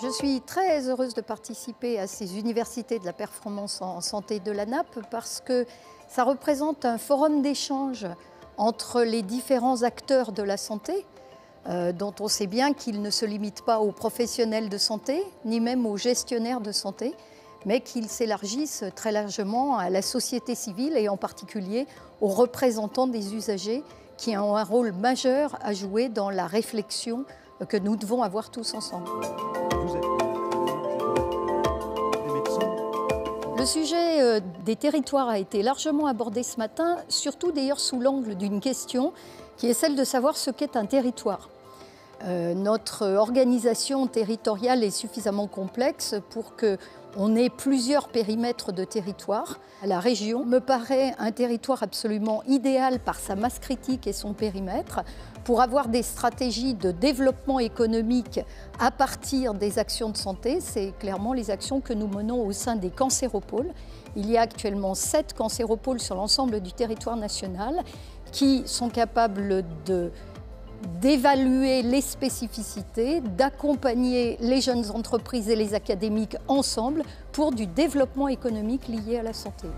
Je suis très heureuse de participer à ces universités de la performance en santé de la NAP parce que ça représente un forum d'échange entre les différents acteurs de la santé, dont on sait bien qu'ils ne se limitent pas aux professionnels de santé, ni même aux gestionnaires de santé, mais qu'ils s'élargissent très largement à la société civile et en particulier aux représentants des usagers qui ont un rôle majeur à jouer dans la réflexion que nous devons avoir tous ensemble. Le sujet des territoires a été largement abordé ce matin, surtout d'ailleurs sous l'angle d'une question qui est celle de savoir ce qu'est un territoire. Notre organisation territoriale est suffisamment complexe pour qu'on ait plusieurs périmètres de territoire. La région me paraît un territoire absolument idéal par sa masse critique et son périmètre pour avoir des stratégies de développement économique à partir des actions de santé. C'est clairement les actions que nous menons au sein des cancéropôles. Il y a actuellement 7 cancéropôles sur l'ensemble du territoire national qui sont capables d'évaluer les spécificités, d'accompagner les jeunes entreprises et les académiques ensemble pour du développement économique lié à la santé.